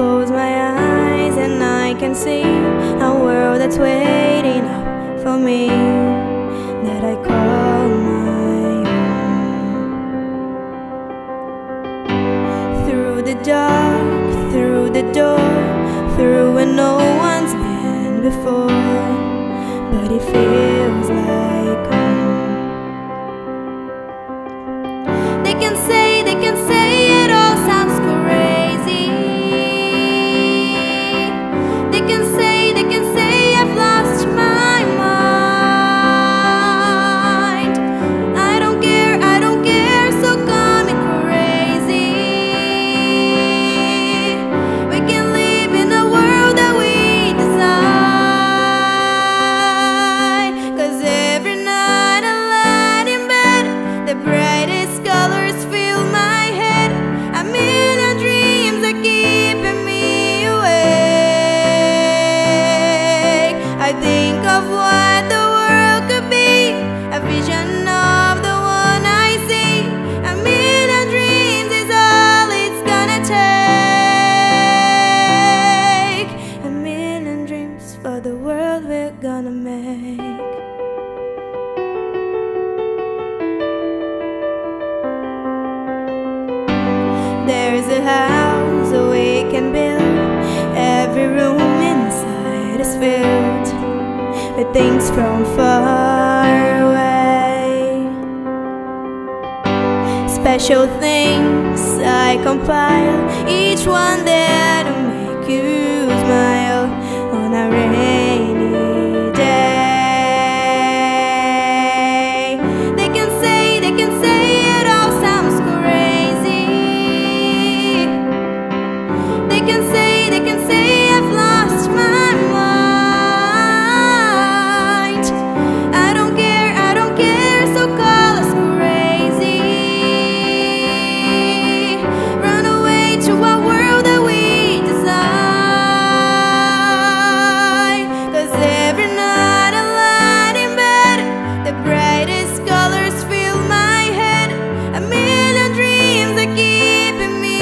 close my eyes and I can see a world that's waiting up for me, that I call my own. Through the dark, through the door, through where no one's been before, but it feels like home. They can say it all sounds crazy. They can say I've lost my mind. I don't care, so call me crazy. We can live in a world that we desire, 'cause every night I lie in bed, the brightest colors fill my head. A million dreams are keeping me awake. I think of what the world could be, a vision of the one I see. A million dreams is all it's gonna take. A million dreams for the world we're gonna make. There's a house we can build, every room inside is filled with things from far away. Special things I compile, each one there to make you smile on a rainy day. They can say it all sounds crazy. They can say I've lost my mind. I don't care, so call us crazy. Run away to a world that we desire, 'cause every night I lie in bed, the brightest colors fill my head. A million dreams are keeping me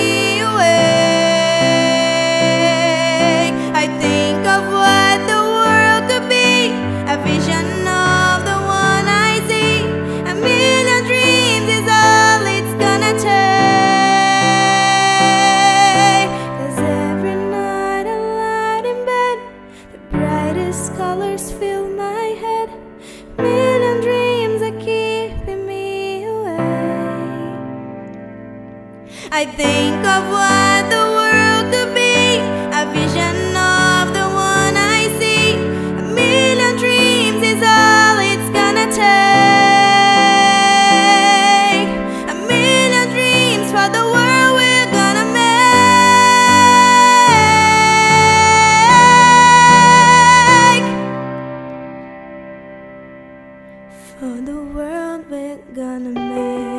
awake. I think of what the world could be, a vision of the one I see. A million dreams is all it's gonna take. 'Cause every night I lie in bed, the brightest colors fill my head. A million dreams are keeping me awake. I think of what the world could be, a vision of the one I see. A million dreams is all it's gonna take. A million dreams for the world we're gonna make. For the world we're gonna make.